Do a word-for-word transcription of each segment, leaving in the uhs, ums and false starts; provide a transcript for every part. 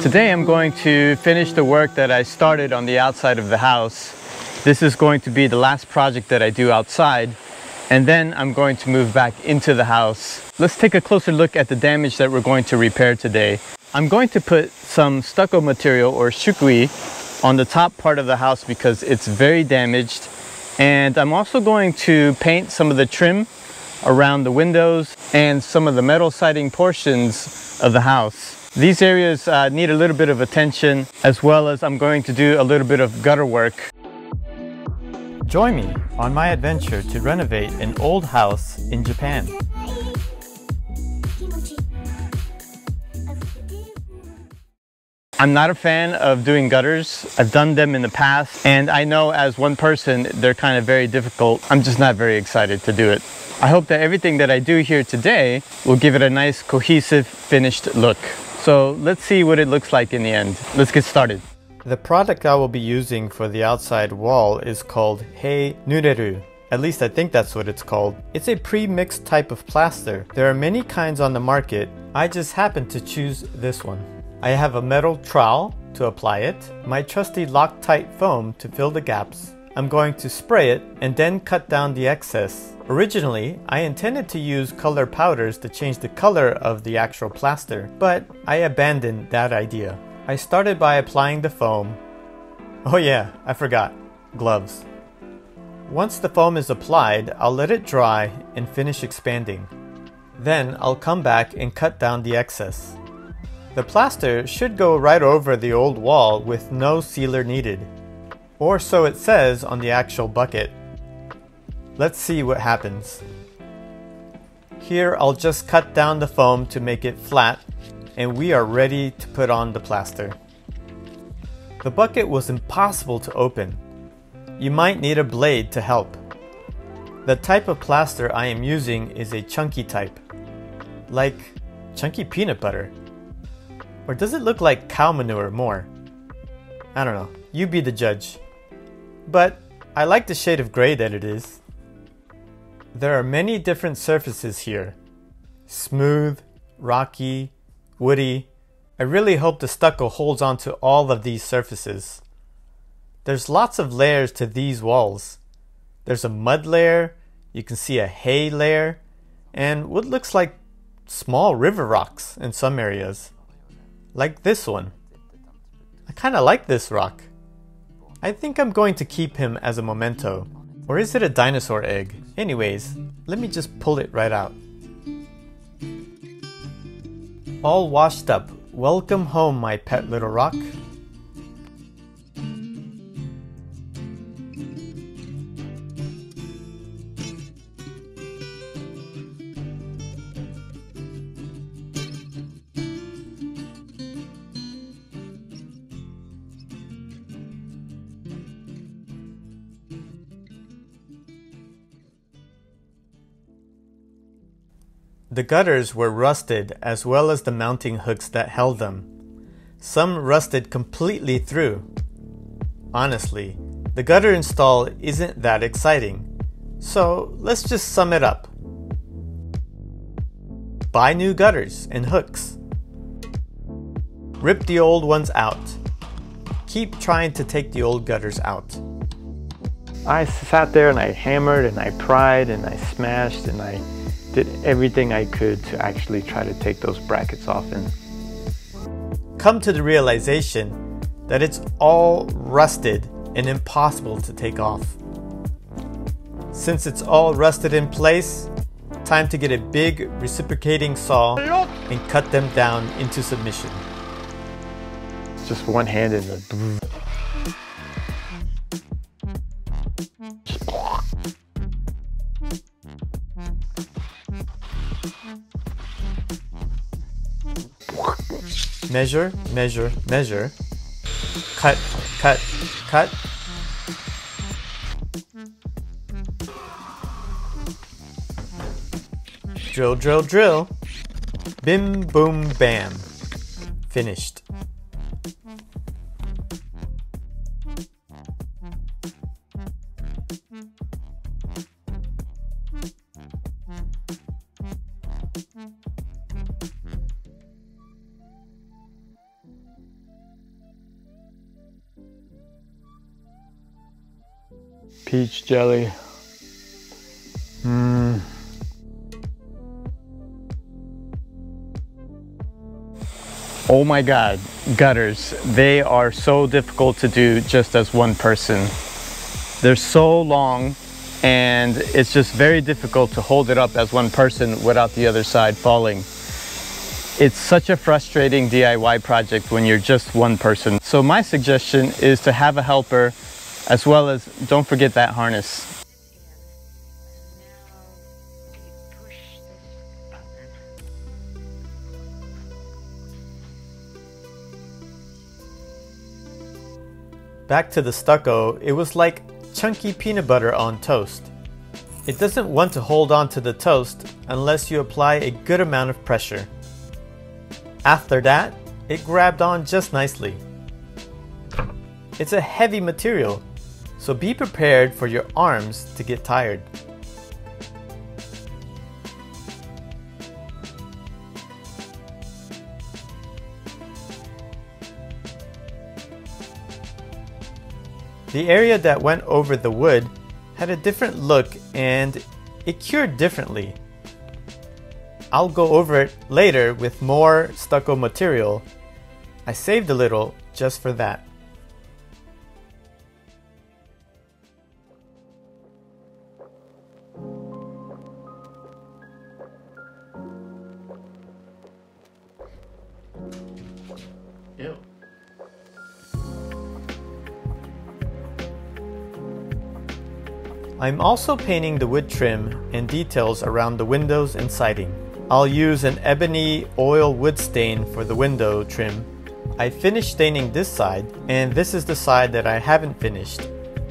Today I'm going to finish the work that I started on the outside of the house. This is going to be the last project that I do outside, and then I'm going to move back into the house. Let's take a closer look at the damage that we're going to repair today. I'm going to put some stucco material, or shikkui, on the top part of the house because it's very damaged. And I'm also going to paint some of the trim around the windows and some of the metal siding portions of the house. These areas uh, need a little bit of attention, as well as I'm going to do a little bit of gutter work. Join me on my adventure to renovate an old house in Japan. I'm not a fan of doing gutters. I've done them in the past, and I know as one person, they're kind of very difficult. I'm just not very excited to do it. I hope that everything that I do here today will give it a nice, cohesive, finished look. So let's see what it looks like in the end. Let's get started. The product I will be using for the outside wall is called Hei Nuderu. At least I think that's what it's called. It's a pre-mixed type of plaster. There are many kinds on the market. I just happened to choose this one. I have a metal trowel to apply it, my trusty Loctite foam to fill the gaps. I'm going to spray it and then cut down the excess. Originally, I intended to use color powders to change the color of the actual plaster, but I abandoned that idea. I started by applying the foam. Oh yeah, I forgot. Gloves. Once the foam is applied, I'll let it dry and finish expanding. Then I'll come back and cut down the excess. The plaster should go right over the old wall with no sealer needed. Or so it says on the actual bucket. Let's see what happens. Here I'll just cut down the foam to make it flat, and we are ready to put on the plaster. The bucket was impossible to open. You might need a blade to help. The type of plaster I am using is a chunky type. Like chunky peanut butter. Or does it look like cow manure more? I don't know, you be the judge. But I like the shade of gray that it is. There are many different surfaces here. Smooth, rocky, woody. I really hope the stucco holds onto all of these surfaces. There's lots of layers to these walls. There's a mud layer, you can see a hay layer, and what looks like small river rocks in some areas. Like this one. I kind of like this rock. I think I'm going to keep him as a memento. Or is it a dinosaur egg? Anyways, let me just pull it right out. All washed up. Welcome home, my pet little rock. The gutters were rusted, as well as the mounting hooks that held them. Some rusted completely through. Honestly, the gutter install isn't that exciting. So let's just sum it up. Buy new gutters and hooks. Rip the old ones out. Keep trying to take the old gutters out. I sat there and I hammered and I pried and I smashed and I did everything I could to actually try to take those brackets off and come to the realization that it's all rusted and impossible to take off. Since it's all rusted in place, time to get a big reciprocating saw and cut them down into submission. It's just one hand in the... Measure, measure, measure. Cut, cut, cut. Drill, drill, drill. Bim, boom, bam. Finished. peach jelly. Mm. Oh my God, gutters. They are so difficult to do just as one person. They're so long and it's just very difficult to hold it up as one person without the other side falling. It's such a frustrating D I Y project when you're just one person. So my suggestion is to have a helper, as well as don't forget that harness. Back to the stucco, it was like chunky peanut butter on toast. It doesn't want to hold on to the toast unless you apply a good amount of pressure. After that, it grabbed on just nicely. It's a heavy material, so be prepared for your arms to get tired. The area that went over the wood had a different look and it cured differently. I'll go over it later with more stucco material. I saved a little just for that. I'm also painting the wood trim and details around the windows and siding. I'll use an ebony oil wood stain for the window trim. I finished staining this side, and this is the side that I haven't finished.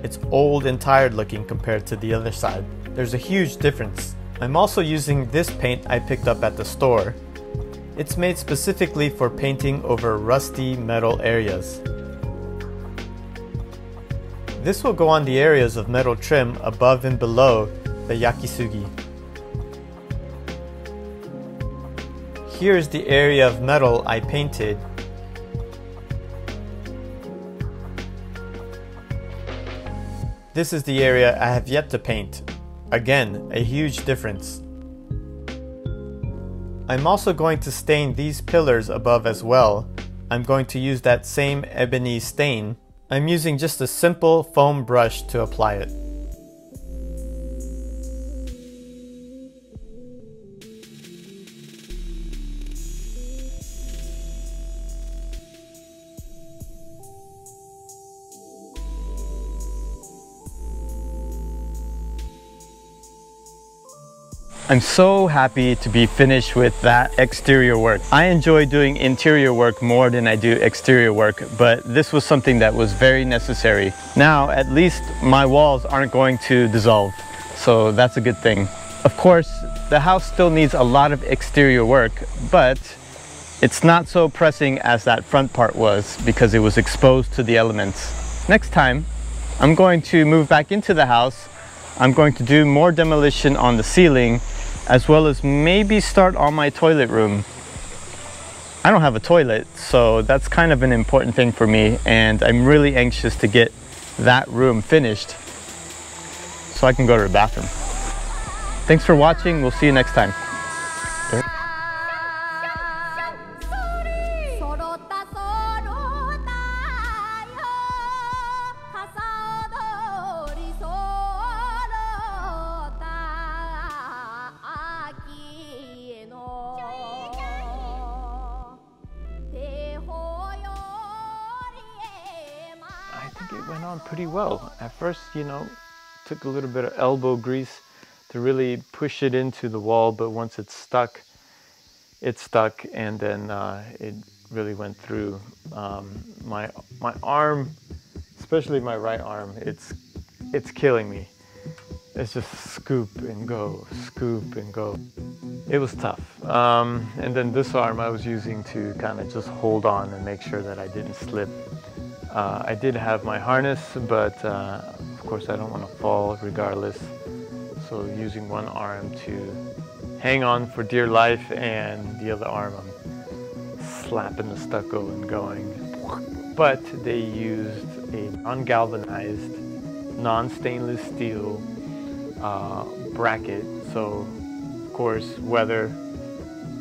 It's old and tired looking compared to the other side. There's a huge difference. I'm also using this paint I picked up at the store. It's made specifically for painting over rusty metal areas. This will go on the areas of metal trim above and below the Yakisugi. Here is the area of metal I painted. This is the area I have yet to paint. Again, a huge difference. I'm also going to stain these pillars above as well. I'm going to use that same ebony stain. I'm using just a simple foam brush to apply it. I'm so happy to be finished with that exterior work. I enjoy doing interior work more than I do exterior work, but this was something that was very necessary. Now, at least my walls aren't going to dissolve, so that's a good thing. Of course, the house still needs a lot of exterior work, but it's not so pressing as that front part was because it was exposed to the elements. Next time, I'm going to move back into the house. I'm going to do more demolition on the ceiling, as well as maybe start on my toilet room. I don't have a toilet, so that's kind of an important thing for me, and I'm really anxious to get that room finished so I can go to the bathroom. Thanks for watching. We'll see you next time. It went on pretty well. At first, you know, took a little bit of elbow grease to really push it into the wall, but once it's stuck, it stuck, and then uh, it really went through. Um, my my arm, especially my right arm, it's it's killing me. It's just scoop and go, scoop and go. It was tough. Um, and then this arm I was using to kind of just hold on and make sure that I didn't slip. Uh, I did have my harness, but uh, of course I don't want to fall regardless. So using one arm to hang on for dear life and the other arm I'm slapping the stucco and going. But they used a non-galvanized non-stainless steel uh, bracket. So of course weather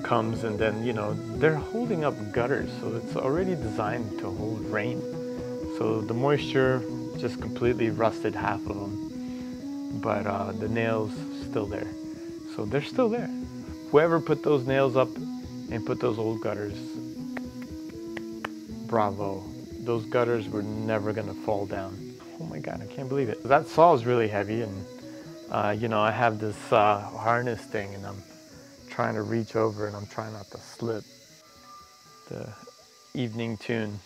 comes, and then, you know, they're holding up gutters, so it's already designed to hold rain. So the moisture just completely rusted half of them, but uh, the nails still there. So they're still there. Whoever put those nails up and put those old gutters, bravo. Those gutters were never gonna fall down. Oh my God, I can't believe it. That saw is really heavy, and uh, you know, I have this uh, harness thing, and I'm trying to reach over and I'm trying not to slip. The evening tune.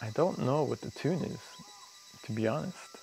I don't know what the tune is, to be honest.